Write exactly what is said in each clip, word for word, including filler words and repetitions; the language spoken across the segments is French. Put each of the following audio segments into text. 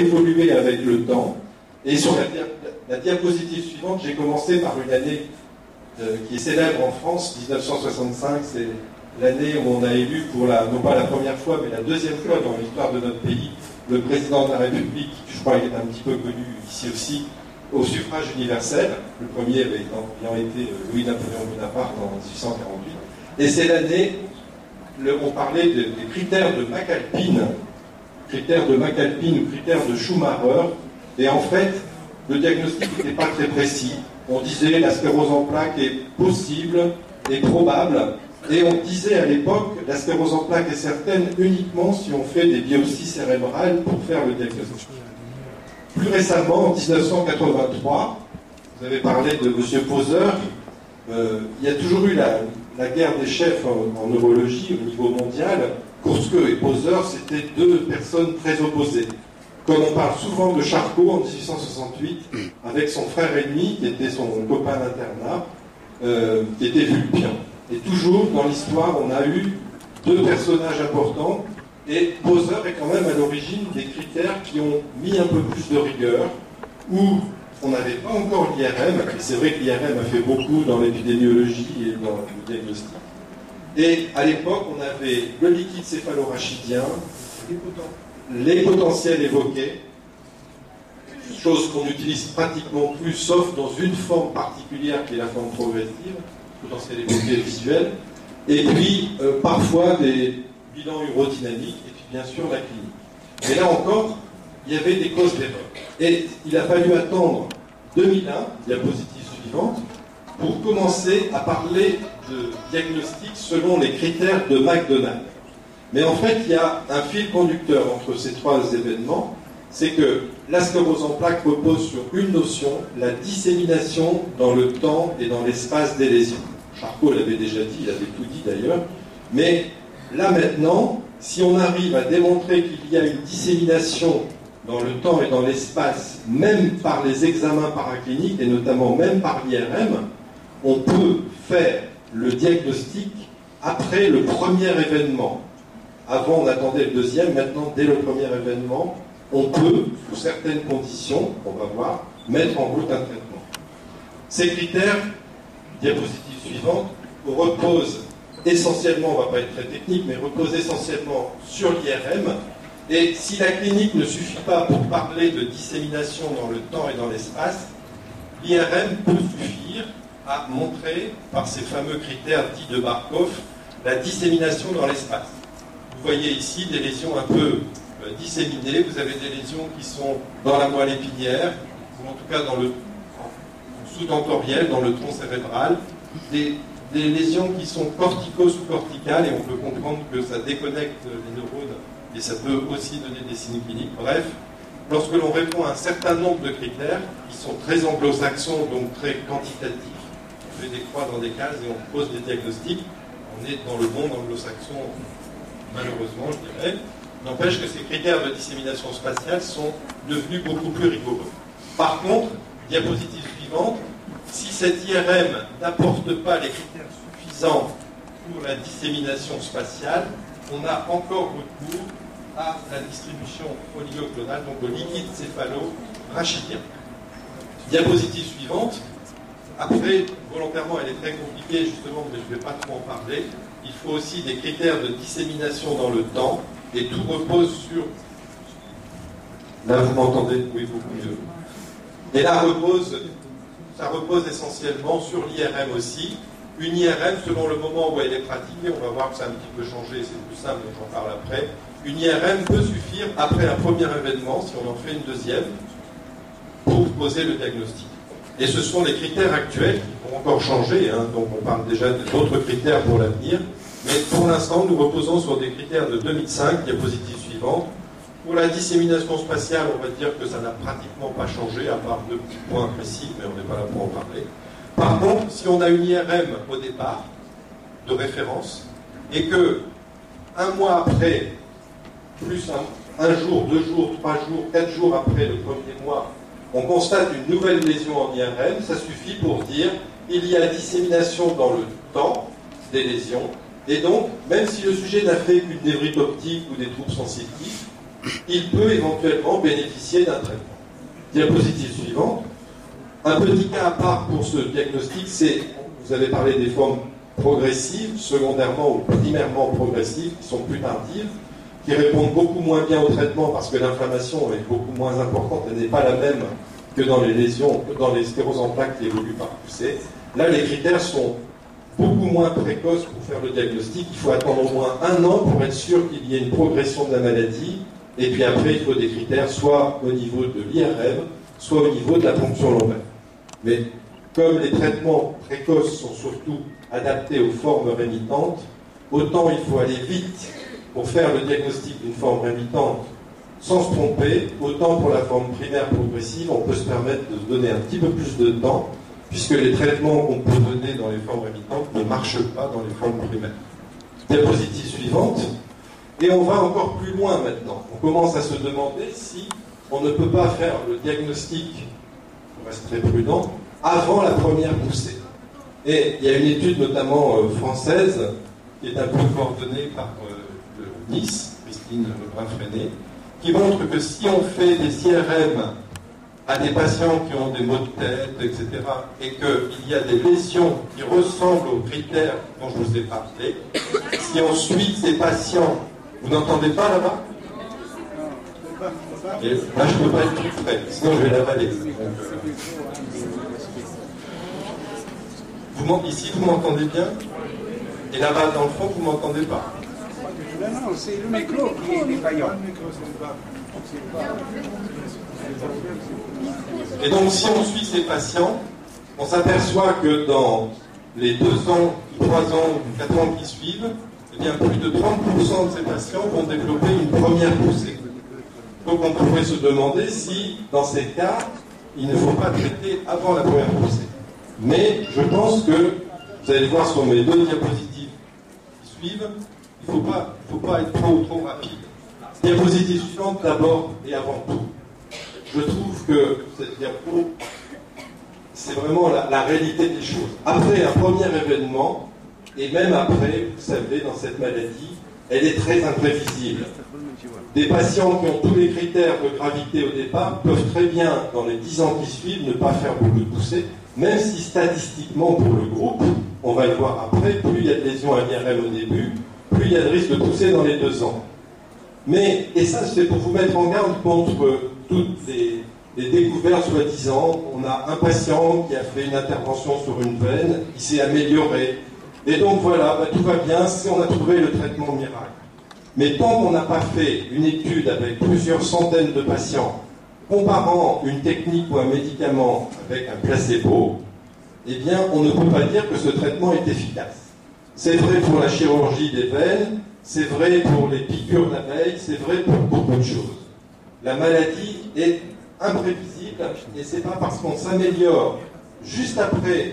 évolué avec le temps. Et sur la, dia la diapositive suivante, j'ai commencé par une année de, qui est célèbre en France, mille neuf cent soixante-cinq, c'est l'année où on a élu, pour la, non pas la première fois, mais la deuxième fois dans l'histoire de notre pays, le président de la République, je crois qu'il est un petit peu connu ici aussi, au suffrage universel. Le premier ayant été Louis-Napoléon Bonaparte en mille huit cent quarante-huit. Et c'est l'année, on parlait de, des critères de Macalpine, critères de Macalpine ou critères de Schumacher, et en fait, le diagnostic n'était pas très précis. On disait la sclérose en plaques est possible et probable, et on disait à l'époque la sclérose en plaques est certaine uniquement si on fait des biopsies cérébrales pour faire le diagnostic. Plus récemment, en mille neuf cent quatre-vingt-trois, vous avez parlé de M. Poser, euh, il y a toujours eu la, la guerre des chefs en, en neurologie au niveau mondial. Coursqueux et Poser, c'était deux personnes très opposées. Comme on parle souvent de Charcot en mille huit cent soixante-huit, avec son frère ennemi, qui était son copain d'internat, euh, qui était Vulpien. Et toujours, dans l'histoire, on a eu deux personnages importants, et Bowser est quand même à l'origine des critères qui ont mis un peu plus de rigueur, où on n'avait pas encore l'I R M, et c'est vrai que l'I R M a fait beaucoup dans l'épidémiologie et dans le diagnostic. Et à l'époque, on avait le liquide céphalorachidien, les potentiels évoqués, chose qu'on n'utilise pratiquement plus, sauf dans une forme particulière qui est la forme progressive, potentiel évoqué visuel, et puis euh, parfois des bilans urodynamiques, et puis bien sûr la clinique. Mais là encore, il y avait des causes d'erreur. Et il a fallu attendre deux mille un, diapositive suivante, pour commencer à parler de diagnostic selon les critères de McDonald. Mais en fait, il y a un fil conducteur entre ces trois événements, c'est que la sclérose en plaques repose sur une notion, la dissémination dans le temps et dans l'espace des lésions. Charcot l'avait déjà dit, il avait tout dit d'ailleurs, mais là maintenant, si on arrive à démontrer qu'il y a une dissémination dans le temps et dans l'espace, même par les examens paracliniques et notamment même par l'I R M, on peut faire le diagnostic après le premier événement. Avant, on attendait le deuxième, maintenant, dès le premier événement, on peut, sous certaines conditions, on va voir, mettre en route un traitement. Ces critères, diapositive suivante, reposent essentiellement, on ne va pas être très technique, mais reposent essentiellement sur l'I R M, et si la clinique ne suffit pas pour parler de dissémination dans le temps et dans l'espace, l'I R M peut suffire à montrer, par ces fameux critères dits de Barkhof, la dissémination dans l'espace. Vous voyez ici des lésions un peu euh, disséminées, vous avez des lésions qui sont dans la moelle épinière, ou en tout cas dans le sous-tentoriel, dans le tronc cérébral, des, des lésions qui sont cortico-sous-corticales, et on peut comprendre que ça déconnecte les neurones, et ça peut aussi donner des signes cliniques. Bref, lorsque l'on répond à un certain nombre de critères, qui sont très anglo-saxons, donc très quantitatifs, on fait des croix dans des cases et on pose des diagnostics, on est dans le monde anglo-saxon, malheureusement, je dirais. N'empêche que ces critères de dissémination spatiale sont devenus beaucoup plus rigoureux. Par contre, diapositive suivante, si cette I R M n'apporte pas les critères suffisants pour la dissémination spatiale, on a encore recours à la distribution oligoclonale, donc au liquide céphalo-rachidien. Diapositive suivante, après, volontairement, elle est très compliquée, justement, mais je ne vais pas trop en parler. Il faut aussi des critères de dissémination dans le temps, et tout repose sur... Là, vous m'entendez? Oui, beaucoup mieux. Et là, repose, ça repose essentiellement sur l'I R M aussi. Une I R M, selon le moment où elle est pratiquée, on va voir que ça a un petit peu changé, c'est plus simple, donc j'en parle après. Une I R M peut suffire, après un premier événement, si on en fait une deuxième, pour poser le diagnostic. Et ce sont les critères actuels qui vont encore changer, hein, donc on parle déjà d'autres critères pour l'avenir, mais pour l'instant nous reposons sur des critères de deux mille cinq, diapositive suivante. Pour la dissémination spatiale, on va dire que ça n'a pratiquement pas changé, à part deux petits points précis, mais on n'est pas là pour en parler. Par contre, si on a une I R M au départ, de référence, et que un mois après, plus un, un jour, deux jours, trois jours, quatre jours après le premier mois, on constate une nouvelle lésion en I R M, ça suffit pour dire il y a dissémination dans le temps des lésions, et donc, même si le sujet n'a fait qu'une névrite optique ou des troubles sensitifs, il peut éventuellement bénéficier d'un traitement. Diapositive suivante. Un petit cas à part pour ce diagnostic, c'est, vous avez parlé des formes progressives, secondairement ou primairement progressives, qui sont plus tardives, qui répondent beaucoup moins bien au traitement parce que l'inflammation est beaucoup moins importante, elle n'est pas la même que dans les lésions, que dans les scléroses en plaques qui évoluent par poussée. Là, les critères sont beaucoup moins précoces pour faire le diagnostic. Il faut attendre au moins un an pour être sûr qu'il y ait une progression de la maladie. Et puis après, il faut des critères soit au niveau de l'I R M, soit au niveau de la ponction lombaire. Mais comme les traitements précoces sont surtout adaptés aux formes rémitantes, autant il faut aller vite pour faire le diagnostic d'une forme rémitante sans se tromper, autant pour la forme primaire progressive, on peut se permettre de se donner un petit peu plus de temps, puisque les traitements qu'on peut donner dans les formes rémitantes ne marchent pas dans les formes primaires. Diapositive suivante. Et on va encore plus loin maintenant. On commence à se demander si on ne peut pas faire le diagnostic, on reste très prudent, avant la première poussée. Et il y a une étude notamment euh, française, qui est un peu coordonnée par euh, le Nice, Christine Le Frenet, qui montre que si on fait des I R M à des patients qui ont des maux de tête, et cetera, et qu'il y a des lésions qui ressemblent aux critères dont je vous ai parlé, si on suit ces patients, vous n'entendez pas là-bas ? Là, je ne peux pas être plus près, sinon je vais l'avaler. Vous, ici, vous m'entendez bien ? Et là-bas, dans le fond, vous ne m'entendez pas ? Non, non, c'est le micro qui est défaillant. Et donc, si on suit ces patients, on s'aperçoit que dans les deux ans, trois ans, quatre ans qui suivent, eh bien, plus de trente pour cent de ces patients vont développer une première poussée. Donc, on pourrait se demander si, dans ces cas, il ne faut pas traiter avant la première poussée. Mais je pense que, vous allez voir sur mes deux diapositives qui suivent, il ne faut pas, faut pas être trop trop rapide. Diapositive suivante, d'abord et avant tout. Je trouve que cette diapo, c'est vraiment la, la réalité des choses. Après un premier événement, et même après, vous savez, dans cette maladie, elle est très imprévisible. Des patients qui ont tous les critères de gravité au départ peuvent très bien, dans les dix ans qui suivent, ne pas faire beaucoup de poussées, même si statistiquement, pour le groupe, on va le voir après, plus il y a de lésions à l'I R M au début, plus il y a de risque de pousser dans les deux ans. Mais, et ça c'est pour vous mettre en garde contre toutes les, les découvertes soi-disant, on a un patient qui a fait une intervention sur une veine, il s'est amélioré, et donc voilà, bah, tout va bien si on a trouvé le traitement miracle. Mais tant qu'on n'a pas fait une étude avec plusieurs centaines de patients, comparant une technique ou un médicament avec un placebo, eh bien on ne peut pas dire que ce traitement est efficace. C'est vrai pour la chirurgie des veines, c'est vrai pour les piqûres d'abeilles, c'est vrai pour beaucoup de choses. La maladie est imprévisible et c'est pas parce qu'on s'améliore juste après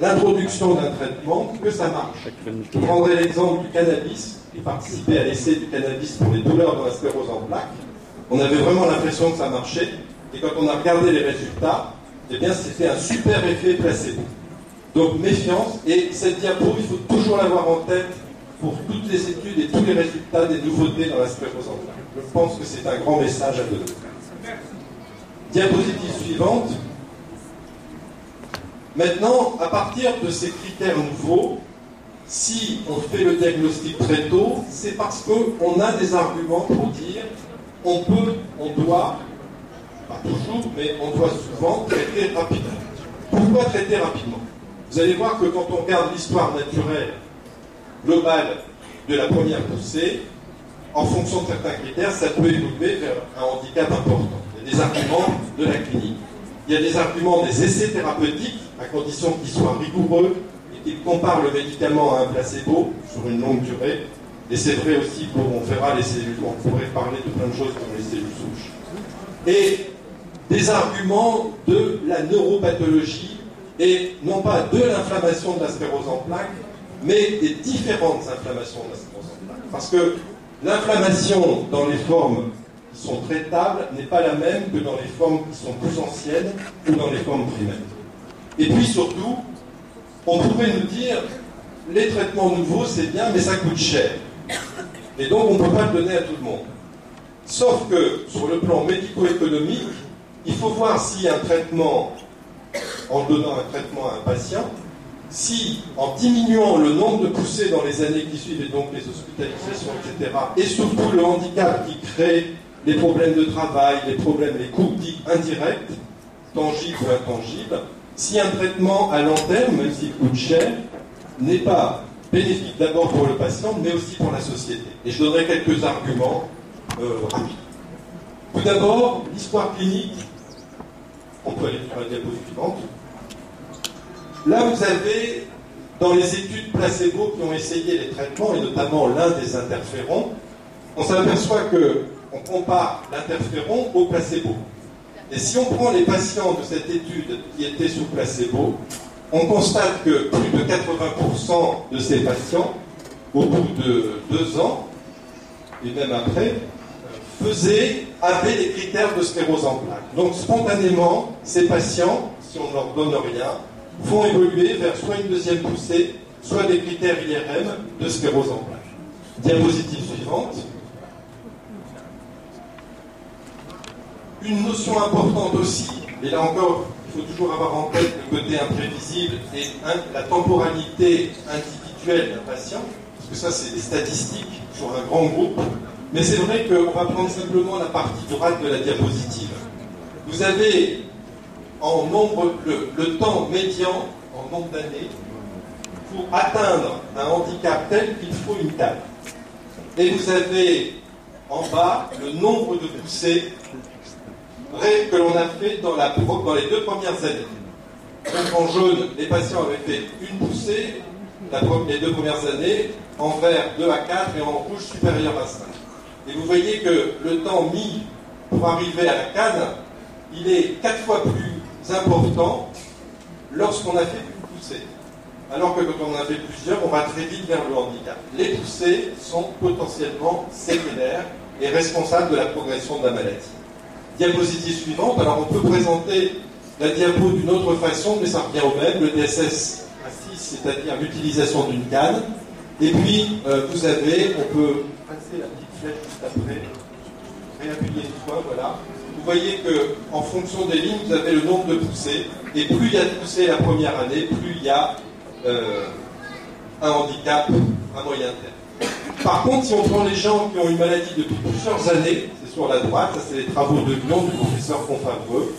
l'introduction d'un traitement que ça marche. Je prendrai l'exemple du cannabis, qui participait à l'essai du cannabis pour les douleurs de la sclérose en plaques. On avait vraiment l'impression que ça marchait et quand on a regardé les résultats, eh bien c'était un super effet placebo. Donc méfiance, et cette diapo, il faut toujours l'avoir en tête pour toutes les études et tous les résultats des nouveautés dans la sclérose en plaques. Je pense que c'est un grand message à donner. Diapositive suivante. Maintenant, à partir de ces critères nouveaux, si on fait le diagnostic très tôt, c'est parce qu'on a des arguments pour dire on peut, on doit, pas toujours, mais on doit souvent traiter rapidement. Pourquoi traiter rapidement ? Vous allez voir que quand on regarde l'histoire naturelle globale de la première poussée, en fonction de certains critères, ça peut évoluer vers un handicap important. Il y a des arguments de la clinique. Il y a des arguments des essais thérapeutiques, à condition qu'ils soient rigoureux et qu'ils comparent le médicament à un placebo sur une longue durée. Et c'est vrai aussi pour, on verra les cellules, on pourrait parler de plein de choses comme les cellules souches. Et des arguments de la neuropathologie, et non pas de l'inflammation de la sclérose en plaques, mais des différentes inflammations de la sclérose en plaques. Parce que l'inflammation dans les formes qui sont traitables n'est pas la même que dans les formes qui sont plus anciennes ou dans les formes primaires. Et puis surtout, on pourrait nous dire, les traitements nouveaux c'est bien, mais ça coûte cher. Et donc on ne peut pas le donner à tout le monde. Sauf que, sur le plan médico-économique, il faut voir si un traitement, en donnant un traitement à un patient, si, en diminuant le nombre de poussées dans les années qui suivent, et donc les hospitalisations, et cetera, et surtout le handicap qui crée les problèmes de travail, les problèmes, les coûts dits indirects, tangibles ou intangibles, si un traitement à long terme, même s'il coûte cher, n'est pas bénéfique d'abord pour le patient, mais aussi pour la société. Et je donnerai quelques arguments euh, rapides. Tout d'abord, l'histoire clinique. On peut aller sur la diapo suivante. Là, vous avez, dans les études placebo qui ont essayé les traitements, et notamment l'un des interférons, on s'aperçoit qu'on compare l'interféron au placebo. Et si on prend les patients de cette étude qui étaient sous placebo, on constate que plus de quatre-vingts pour cent de ces patients, au bout de deux ans, et même après, faisaient, avaient les critères de sclérose en plaques. Donc spontanément, ces patients, si on ne leur donne rien, font évoluer vers soit une deuxième poussée, soit des critères I R M de sclérose en plaques. Diapositive suivante. Une notion importante aussi, et là encore, il faut toujours avoir en tête le côté imprévisible et hein, la temporalité individuelle d'un patient, parce que ça c'est des statistiques sur un grand groupe, mais c'est vrai qu'on va prendre simplement la partie droite de la diapositive. Vous avez en nombre, le, le temps médian en nombre d'années pour atteindre un handicap tel qu'il faut une table. Et vous avez en bas le nombre de poussées que l'on a fait dans, la, dans les deux premières années. Donc en jaune, les patients avaient fait une poussée la, les deux premières années, en vert deux à quatre et en rouge supérieur à cinq. Et vous voyez que le temps mis pour arriver à la canne, il est quatre fois plus important lorsqu'on a fait une poussée. Alors que quand on en a fait plusieurs, on va très vite vers le handicap. Les poussées sont potentiellement séculaires et responsables de la progression de la maladie. Diapositive suivante, alors on peut présenter la diapo d'une autre façon, mais ça revient au même, le D S S à six, c'est-à-dire l'utilisation d'une canne. Et puis, euh, vous avez, on peut passer la petite flèche juste après, réappuyer une fois, voilà. Vous voyez qu'en fonction des lignes, vous avez le nombre de poussées, et plus il y a de poussées la première année, plus il y a euh, un handicap à moyen terme. Par contre, si on prend les gens qui ont une maladie depuis plusieurs années, sur la droite, ça c'est les travaux de Lyon du professeur Confavreux.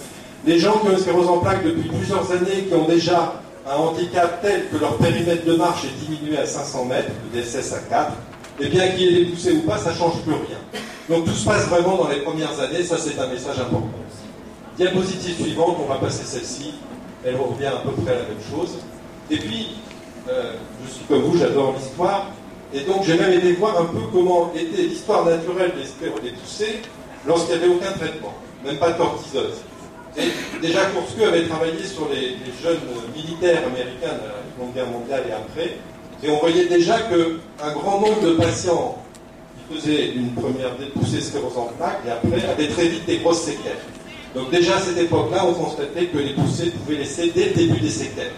Les gens qui ont une sclérose en plaques depuis plusieurs années, qui ont déjà un handicap tel que leur périmètre de marche est diminué à cinq cents mètres, de D S S à quatre, et bien qu'il y ait des poussées ou pas, ça ne change plus rien. Donc tout se passe vraiment dans les premières années, ça c'est un message important. Diapositive suivante, on va passer celle-ci, elle revient à peu près à la même chose. Et puis, euh, je suis comme vous, j'adore l'histoire. Et donc, j'ai même été voir un peu comment était l'histoire naturelle des scléroses poussées lorsqu'il n'y avait aucun traitement, même pas de cortisone. Et déjà, Coursqueux avait travaillé sur les, les jeunes militaires américains de la Seconde Guerre mondiale et après, et on voyait déjà qu'un grand nombre de patients qui faisaient une première poussée sclérose en plaques et après avaient très vite des grosses séquelles. Donc déjà, à cette époque-là, on constatait que les poussées pouvaient laisser dès le début des séquelles.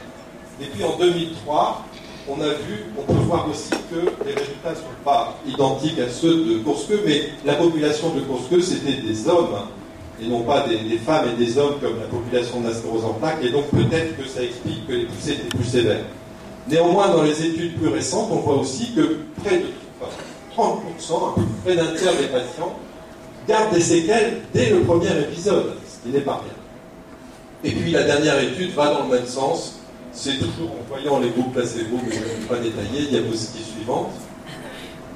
Et puis, en deux mille trois... on a vu, on peut voir aussi que les résultats ne sont pas identiques à ceux de Coursqueux, mais la population de Coursqueux, c'était des hommes, et non pas des, des femmes et des hommes comme la population de la sclérose en plaques, et donc peut-être que ça explique que les poussées étaient plus sévères. Néanmoins, dans les études plus récentes, on voit aussi que près de enfin, trente pour cent, près d'un tiers des patients, gardent des séquelles dès le premier épisode, ce qui n'est pas rien. Et puis la dernière étude va dans le même sens. C'est toujours en voyant les groupes placebo, mais je ne vais pas détailler, diapositive suivante.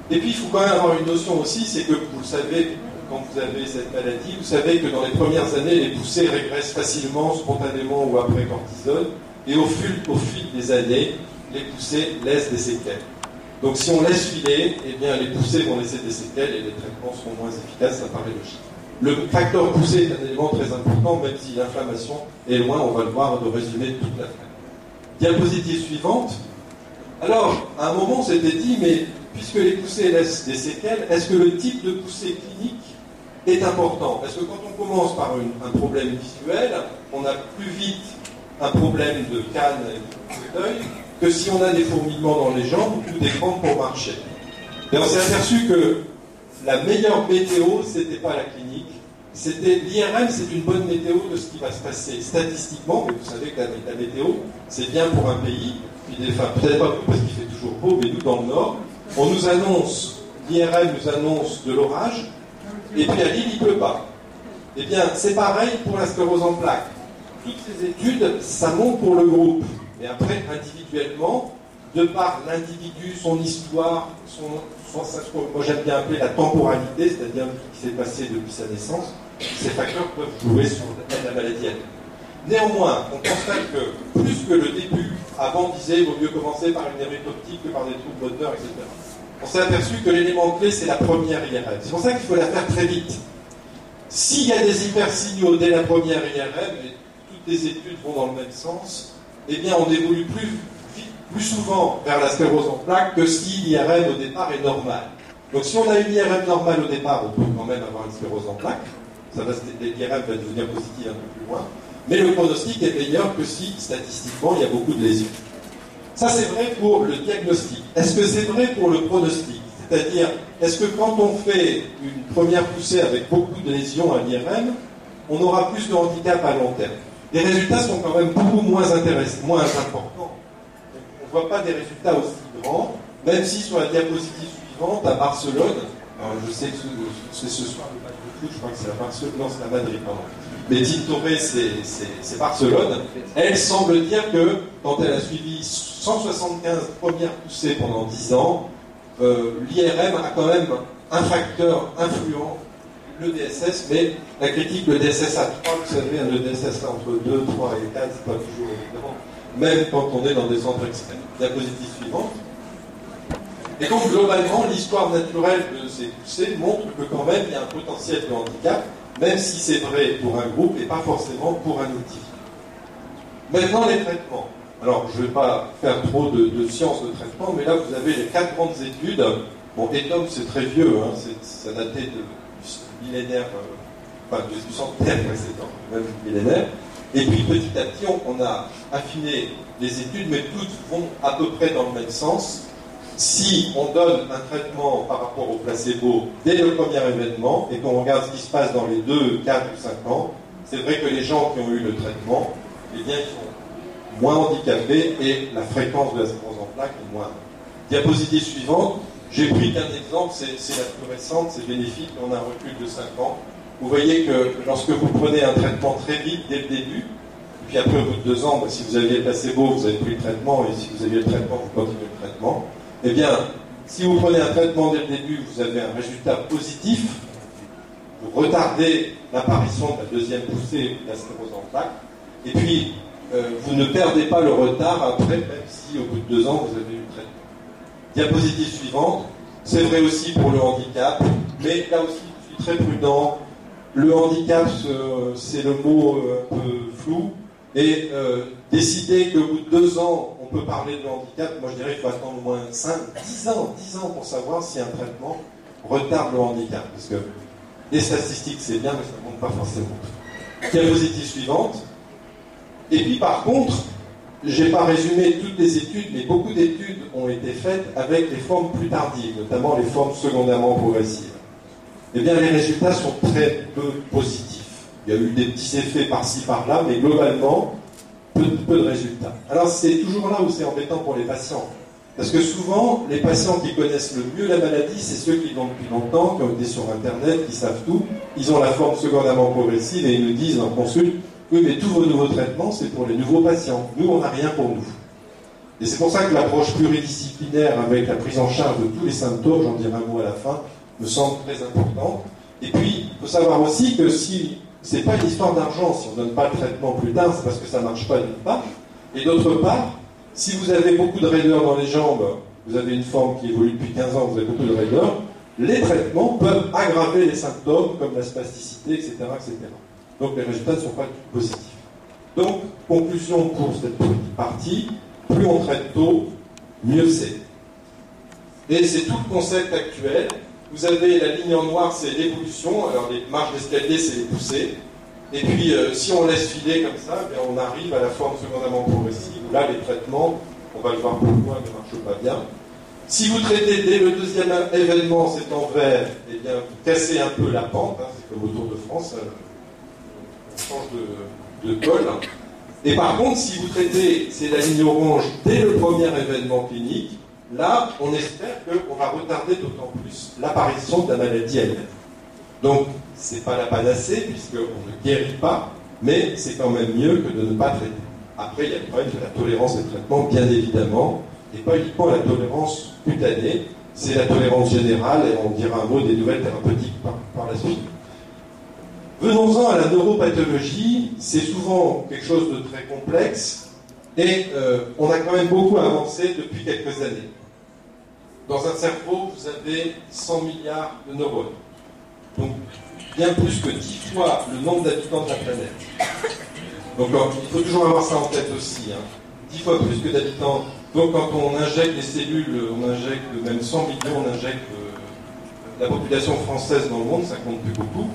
Et puis il faut quand même avoir une notion aussi, c'est que vous le savez, quand vous avez cette maladie, vous savez que dans les premières années, les poussées régressent facilement, spontanément ou après cortisone, et au fil, au fil des années, les poussées laissent des séquelles. Donc si on laisse filer, eh bien les poussées vont laisser des séquelles et les traitements seront moins efficaces, ça paraît logique. Le facteur poussée est un élément très important, même si l'inflammation est loin, on va le voir, de résumer toute la fin. Diapositive suivante. Alors, à un moment, on s'était dit, mais puisque les poussées laissent des séquelles, est-ce que le type de poussée clinique est important? Parce que quand on commence par une, un problème visuel, on a plus vite un problème de canne et de fauteuil que si on a des fourmillements dans les jambes ou des crampes pour marcher. Et on s'est aperçu que la meilleure météo, c'était pas la clinique, c'était l'I R M, c'est une bonne météo de ce qui va se passer statistiquement, mais vous savez que la, la météo, c'est bien pour un pays, puis des, enfin, peut-être pas parce qu'il fait toujours beau, mais nous dans le Nord, on nous annonce, l'I R M nous annonce de l'orage, et puis à Lille, il pleut pas. Eh bien, c'est pareil pour la sclérose en plaques. Toutes ces études, ça monte pour le groupe, mais après, individuellement, de par l'individu, son histoire, son, son, moi j'aime bien appeler la temporalité, c'est-à-dire ce qui s'est passé depuis sa naissance, ces facteurs peuvent jouer sur la maladie. Néanmoins, on constate que plus que le début, avant on disait il vaut mieux commencer par une erreur optique que par des troubles moteurs, et cetera. On s'est aperçu que l'élément clé, c'est la première I R M. C'est pour ça qu'il faut la faire très vite. S'il y a des hypersignaux dès la première I R M, et toutes les études vont dans le même sens, eh bien on évolue plus plus souvent vers la sclérose en plaques que si l'I R M au départ est normal. Donc si on a une I R M normale au départ, on peut quand même avoir une sclérose en plaques. L'I R M va devenir positive un peu plus loin. Mais le pronostic est meilleur que si, statistiquement, il y a beaucoup de lésions. Ça, c'est vrai pour le diagnostic. Est-ce que c'est vrai pour le pronostic? C'est-à-dire, est-ce que quand on fait une première poussée avec beaucoup de lésions à l'I R M, on aura plus de handicap à long terme? Les résultats sont quand même beaucoup moins intéressants, moins importants. On ne voit pas des résultats aussi grands, même si sur la diapositive suivante, à Barcelone, alors je sais que c'est ce soir le match de foot, je crois que c'est à Barcelone, non c'est à Madrid, pardon, mais Tintoré c'est Barcelone, elle semble dire que quand elle a suivi cent soixante-quinze premières poussées pendant dix ans, euh, l'I R M a quand même un facteur influent, le D S S, mais la critique, le D S S à trois, vous savez, le D S S là, entre deux, trois et quatre, c'est pas toujours évident. Même quand on est dans des centres extrêmes. Diapositive suivante. Et donc, globalement, l'histoire naturelle de ces poussées montre que quand même, il y a un potentiel de handicap, même si c'est vrai pour un groupe et pas forcément pour un individu. Maintenant, les traitements. Alors, je ne vais pas faire trop de, de science de traitement, mais là, vous avez les quatre grandes études. Bon, Etom, c'est très vieux, hein, ça datait de, du millénaire, euh, enfin, du centenaire précédent, même du millénaire. Et puis petit à petit, on a affiné les études, mais toutes vont à peu près dans le même sens. Si on donne un traitement par rapport au placebo dès le premier événement, et qu'on regarde ce qui se passe dans les deux, quatre ou cinq ans, c'est vrai que les gens qui ont eu le traitement, eh bien, ils sont moins handicapés et la fréquence de la sclérose en plaques est moins. Diapositive suivante, j'ai pris qu'un exemple, c'est la plus récente, c'est bénéfique, on a un recul de cinq ans. Vous voyez que lorsque vous prenez un traitement très vite, dès le début, et puis après au bout de deux ans, si vous aviez le placebo, vous avez pris le traitement, et si vous aviez le traitement, vous continuez le traitement, eh bien, si vous prenez un traitement dès le début, vous avez un résultat positif, vous retardez l'apparition de la deuxième poussée de la sclérose en plaques, et puis euh, vous ne perdez pas le retard après, même si au bout de deux ans, vous avez eu le traitement. Diapositive suivante, c'est vrai aussi pour le handicap, mais là aussi, je suis très prudent. Le handicap, c'est le mot un peu flou, et euh, décider qu'au bout de deux ans, on peut parler de handicap, moi je dirais qu'il faut attendre au moins cinq, dix ans, dix ans pour savoir si un traitement retarde le handicap, parce que les statistiques c'est bien, mais ça ne compte pas forcément. Diapositive suivante. Et puis par contre, je n'ai pas résumé toutes les études, mais beaucoup d'études ont été faites avec les formes plus tardives, notamment les formes secondairement progressives. Eh bien, les résultats sont très peu positifs. Il y a eu des petits effets par-ci, par-là, mais globalement, peu, peu de résultats. Alors, c'est toujours là où c'est embêtant pour les patients. Parce que souvent, les patients qui connaissent le mieux la maladie, c'est ceux qui l'ont depuis longtemps, qui ont été sur Internet, qui savent tout. Ils ont la forme secondairement progressive et ils nous disent en consulte, oui, mais tous vos nouveaux traitements, c'est pour les nouveaux patients. Nous, on n'a rien pour nous. Et c'est pour ça que l'approche pluridisciplinaire avec la prise en charge de tous les symptômes, j'en dirai un mot à la fin, me semble très important. Et puis, il faut savoir aussi que si c'est pas une histoire d'argent, si on ne donne pas le traitement plus tard, c'est parce que ça ne marche pas d'une part. Et d'autre part, si vous avez beaucoup de raideur dans les jambes, vous avez une forme qui évolue depuis quinze ans, vous avez beaucoup de raideur, les traitements peuvent aggraver les symptômes, comme la spasticité, et cetera, et cetera. Donc les résultats ne sont pas positifs. Donc, conclusion pour cette petite partie, plus on traite tôt, mieux c'est. Et c'est tout le concept actuel. Vous avez la ligne en noir, c'est l'évolution. Alors les marches d'escalier, c'est les poussées. Et puis, euh, si on laisse filer comme ça, bien, on arrive à la forme secondairement progressive. Là, les traitements, on va le voir pourquoi, ne marchent pas bien. Si vous traitez dès le deuxième événement, c'est en vert, et eh bien vous cassez un peu la pente, hein, c'est comme au Tour de France, euh, on change de, de col. Et par contre, si vous traitez, c'est la ligne orange, dès le premier événement clinique, là, on espère qu'on va retarder d'autant plus l'apparition de la maladie elle-même. Donc, ce n'est pas la panacée, puisqu'on ne guérit pas, mais c'est quand même mieux que de ne pas traiter. Après, il y a le problème de la tolérance des traitements, bien évidemment, et pas uniquement la tolérance cutanée, c'est la tolérance générale, et on dira un mot des nouvelles thérapeutiques par, par la suite. Venons-en à la neuropathologie, c'est souvent quelque chose de très complexe, et euh, on a quand même beaucoup avancé depuis quelques années. Dans un cerveau, vous avez cent milliards de neurones. Donc, bien plus que dix fois le nombre d'habitants de la planète. Donc, il faut toujours avoir ça en tête aussi. Hein. dix fois plus que d'habitants. Donc, quand on injecte des cellules, on injecte même cent millions, on injecte euh, la population française dans le monde, ça compte plus beaucoup.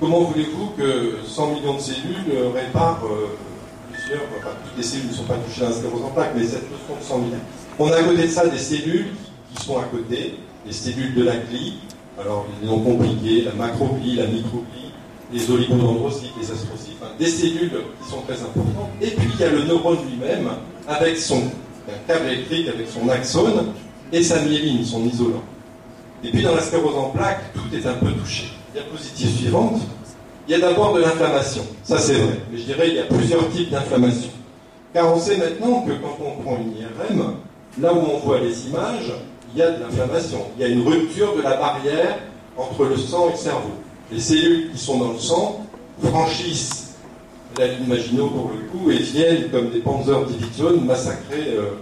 Comment voulez-vous que cent millions de cellules euh, réparent euh, plusieurs... Enfin, toutes les cellules ne sont pas touchées à la sclérose en plaques, mais cette notion de cent millions. On a à côté de ça des cellules qui sont à côté, les cellules de la glie. Alors, les noms compliqués, la macroglie, la microglie, les oligodendrocytes, les astrocytes, enfin, des cellules qui sont très importantes. Et puis, il y a le neurone lui-même, avec son câble électrique, avec son axone, et sa myéline, son isolant. Et puis, dans la sclérose en plaques, tout est un peu touché. Diapositive suivante, il y a d'abord de l'inflammation. Ça, c'est vrai. Mais je dirais qu'il y a plusieurs types d'inflammation. Car on sait maintenant que quand on prend une I R M, là où on voit les images... il y a de l'inflammation, il y a une rupture de la barrière entre le sang et le cerveau. Les cellules qui sont dans le sang franchissent la ligne Maginot pour le coup et viennent, comme des Panzer Division, massacrer euh,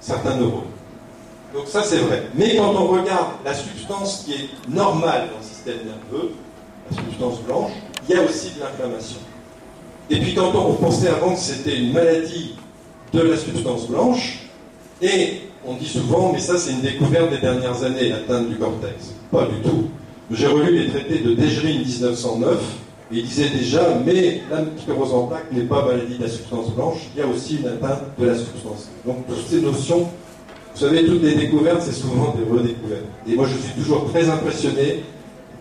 certains neurones. Donc ça c'est vrai. Mais quand on regarde la substance qui est normale dans le système nerveux, la substance blanche, il y a aussi de l'inflammation. Et puis quand on pensait avant que c'était une maladie de la substance blanche, et on dit souvent, mais ça c'est une découverte des dernières années, l'atteinte du cortex. Pas du tout. J'ai relu les traités de Dégerine mille neuf cent neuf, et il disait déjà, mais la sclérose en plaques n'est pas maladie de la substance blanche, il y a aussi une atteinte de la substance. Donc toutes ces notions, vous savez, toutes les découvertes, c'est souvent des redécouvertes. Et moi je suis toujours très impressionné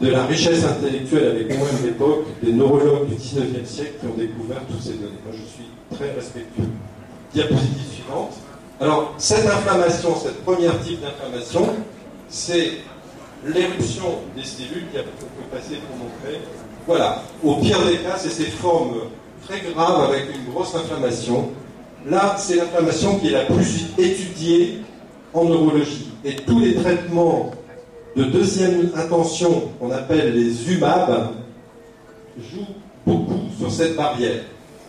de la richesse intellectuelle avec moi à l'époque, des neurologues du dix-neuvième siècle qui ont découvert toutes ces données. Moi je suis très respectueux. Diapositive suivante. Alors, cette inflammation, cette première type d'inflammation, c'est l'éruption des cellules qui a pu passer pour montrer. Voilà, au pire des cas, c'est ces formes très graves avec une grosse inflammation. Là, c'est l'inflammation qui est la plus étudiée en neurologie. Et tous les traitements de deuxième intention, qu'on appelle les U M A B, jouent beaucoup sur cette barrière.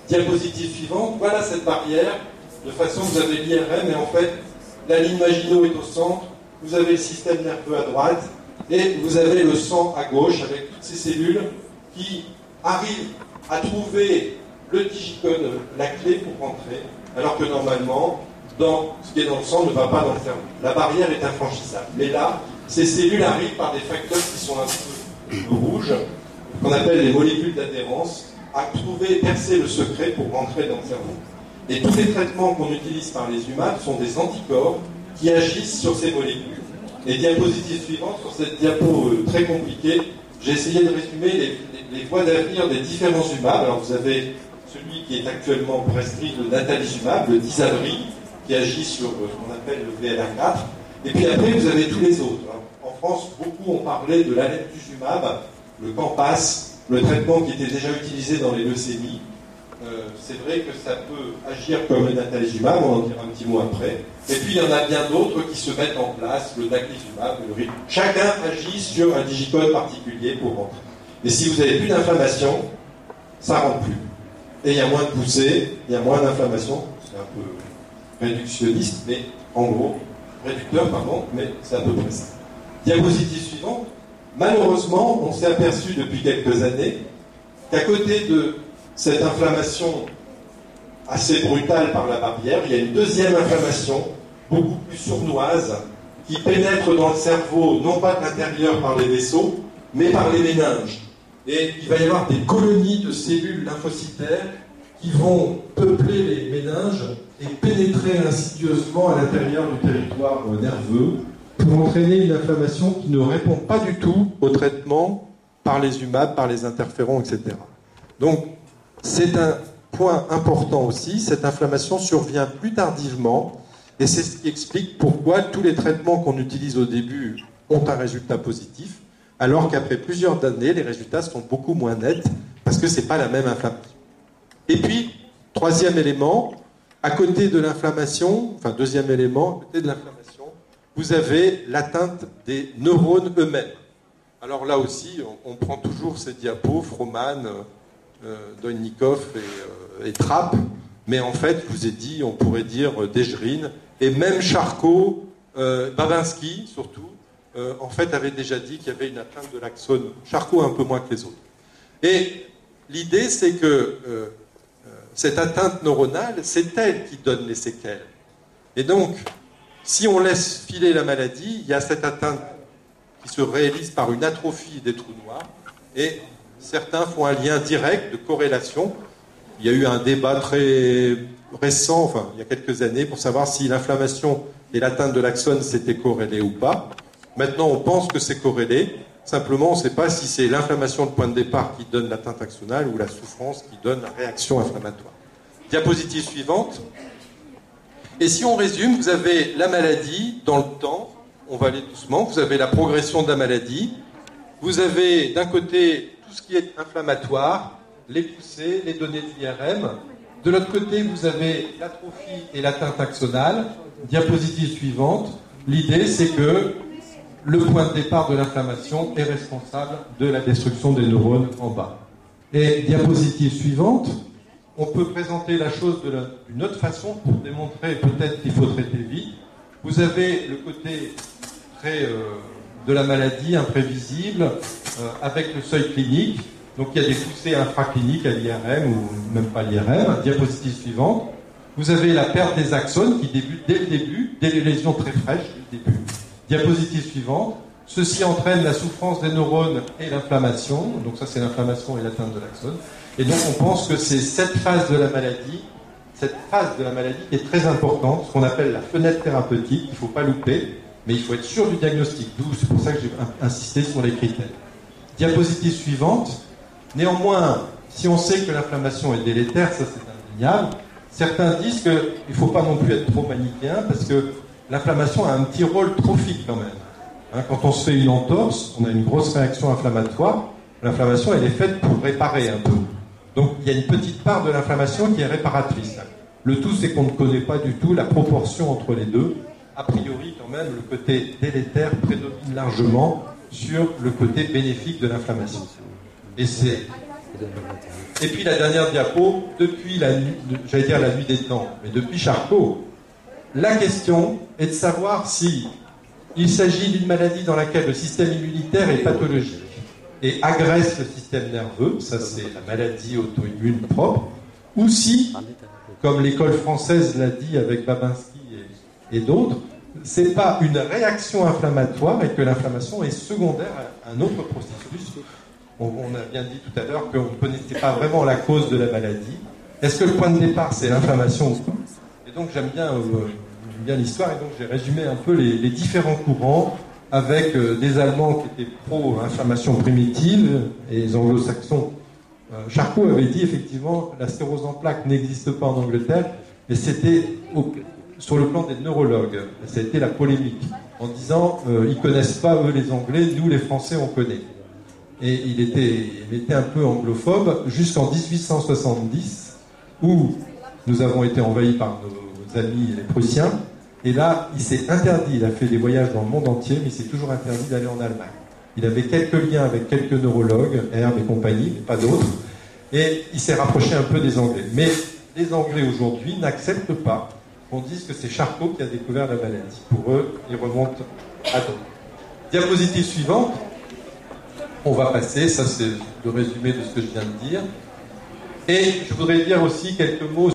Diapositive suivante, voilà cette barrière. De façon, vous avez l'I R M et en fait, la ligne Maginot est au centre, vous avez le système nerveux à droite et vous avez le sang à gauche avec toutes ces cellules qui arrivent à trouver le digicode, la clé pour rentrer, alors que normalement, dans ce qui est dans le sang ne va pas dans le cerveau. La barrière est infranchissable. Mais là, ces cellules arrivent par des facteurs qui sont un peu rouges, qu'on appelle les molécules d'adhérence, à trouver, percer le secret pour rentrer dans le cerveau. Et tous les traitements qu'on utilise par les U M A B sont des anticorps qui agissent sur ces molécules. Les diapositives suivantes, sur cette diapo euh, très compliquée, j'ai essayé de résumer les, les, les voies d'avenir des différents U M A B. Alors vous avez celui qui est actuellement prescrit, le Natalizumab, le Disavri, qui agit sur euh, ce qu'on appelle le V L A quatre. Et puis après, vous avez tous les autres. Hein. En France, beaucoup ont parlé de l'Alemtuzumab, le Campas, le traitement qui était déjà utilisé dans les leucémies. Euh, c'est vrai que ça peut agir comme le natalizumab, on en dira un petit mot après. Et puis il y en a bien d'autres qui se mettent en place, le daclizumab, le rythme. Chacun agit sur un digicode particulier pour rentrer. Et si vous n'avez plus d'inflammation, ça ne rentre plus. Et il y a moins de poussée, il y a moins d'inflammation, c'est un peu réductionniste, mais en gros, réducteur pardon, mais c'est à peu près ça. Diapositive suivante. Malheureusement, on s'est aperçu depuis quelques années qu'à côté de cette inflammation assez brutale par la barrière, il y a une deuxième inflammation, beaucoup plus sournoise, qui pénètre dans le cerveau, non pas de l'intérieur par les vaisseaux, mais par les méninges. Et il va y avoir des colonies de cellules lymphocytaires qui vont peupler les méninges et pénétrer insidieusement à l'intérieur du territoire nerveux, pour entraîner une inflammation qui ne répond pas du tout au traitement par les U M A B, par les interférons, et cetera. Donc, c'est un point important aussi, cette inflammation survient plus tardivement, et c'est ce qui explique pourquoi tous les traitements qu'on utilise au début ont un résultat positif, alors qu'après plusieurs années, les résultats sont beaucoup moins nets, parce que ce n'est pas la même inflammation. Et puis, troisième élément, à côté de l'inflammation, enfin deuxième élément, à côté de l'inflammation, vous avez l'atteinte des neurones eux-mêmes. Alors là aussi, on, on prend toujours ces diapos, Froman, euh, Dojnnikov et, euh, et Trapp, mais en fait, je vous ai dit, on pourrait dire euh, Dégerine, et même Charcot, euh, Babinski surtout, euh, en fait, avait déjà dit qu'il y avait une atteinte de l'axone. Charcot un peu moins que les autres. Et l'idée, c'est que euh, cette atteinte neuronale, c'est elle qui donne les séquelles. Et donc, si on laisse filer la maladie, il y a cette atteinte qui se réalise par une atrophie des trous noirs, et certains font un lien direct de corrélation. Il y a eu un débat très récent, enfin, il y a quelques années, pour savoir si l'inflammation et l'atteinte de l'axone s'étaient corrélées ou pas. Maintenant, on pense que c'est corrélé. Simplement, on ne sait pas si c'est l'inflammation de point de départ qui donne l'atteinte axonale ou la souffrance qui donne la réaction inflammatoire. Diapositive suivante. Et si on résume, vous avez la maladie dans le temps, on va aller doucement, vous avez la progression de la maladie, vous avez d'un côté tout ce qui est inflammatoire, les poussées, les données de l'I R M, de l'autre côté vous avez l'atrophie et l'atteinte axonale. Diapositive suivante, l'idée c'est que le point de départ de l'inflammation est responsable de la destruction des neurones en bas. Et diapositive suivante, on peut présenter la chose d'une autre façon pour démontrer peut-être qu'il faut traiter vite. Vous avez le côté très, euh, de la maladie imprévisible euh, avec le seuil clinique. Donc il y a des poussées infracliniques à l'I R M ou même pas à l'I R M. Diapositive suivante, vous avez la perte des axones qui débute dès le début, dès les lésions très fraîches du début. Diapositive suivante, ceci entraîne la souffrance des neurones et l'inflammation, donc ça c'est l'inflammation et l'atteinte de l'axone, et donc on pense que c'est cette phase de la maladie, cette phase de la maladie qui est très importante, ce qu'on appelle la fenêtre thérapeutique, il ne faut pas louper, mais il faut être sûr du diagnostic, d'où c'est pour ça que j'ai insisté sur les critères. Diapositive suivante, néanmoins, si on sait que l'inflammation est délétère, ça c'est indéniable, certains disent qu'il ne faut pas non plus être trop manichéen, parce que l'inflammation a un petit rôle trophique quand même. Hein, quand on se fait une entorse, on a une grosse réaction inflammatoire. L'inflammation, elle est faite pour réparer un peu. Donc, il y a une petite part de l'inflammation qui est réparatrice. Le tout, c'est qu'on ne connaît pas du tout la proportion entre les deux. A priori, quand même, le côté délétère prédomine largement sur le côté bénéfique de l'inflammation. Et c'est... Et puis, la dernière diapo, depuis la nuit, j'allais dire la nuit des temps, mais depuis Charcot, la question est de savoir si il s'agit d'une maladie dans laquelle le système immunitaire est pathologique et agresse le système nerveux, ça c'est la maladie auto-immune propre, ou si, comme l'école française l'a dit avec Babinski et, et d'autres, c'est pas une réaction inflammatoire et que l'inflammation est secondaire à un autre processus. On, on a bien dit tout à l'heure qu'on ne connaissait pas vraiment la cause de la maladie. Est-ce que le point de départ c'est l'inflammation ou pas? Et donc j'aime bien... Euh, bien l'histoire, et donc j'ai résumé un peu les, les différents courants avec euh, des Allemands qui étaient pro-inflammation primitive et les anglo-saxons. Euh, Charcot avait dit effectivement la sclérose en plaques n'existe pas en Angleterre, et c'était au, sur le plan des neurologues, ça a été la polémique en disant euh, ils connaissent pas eux les Anglais, nous les Français on connaît. Et il était, il était un peu anglophobe jusqu'en dix-huit cent soixante-dix où nous avons été envahis par nos amis les Prussiens. Et là, il s'est interdit, il a fait des voyages dans le monde entier, mais il s'est toujours interdit d'aller en Allemagne. Il avait quelques liens avec quelques neurologues, Herbe et compagnie, mais pas d'autres. Et il s'est rapproché un peu des Anglais. Mais les Anglais, aujourd'hui, n'acceptent pas qu'on dise que c'est Charcot qui a découvert la maladie. Pour eux, ils remontent à d'autres. Diapositive suivante. On va passer, ça c'est le résumé de ce que je viens de dire. Et je voudrais dire aussi quelques mots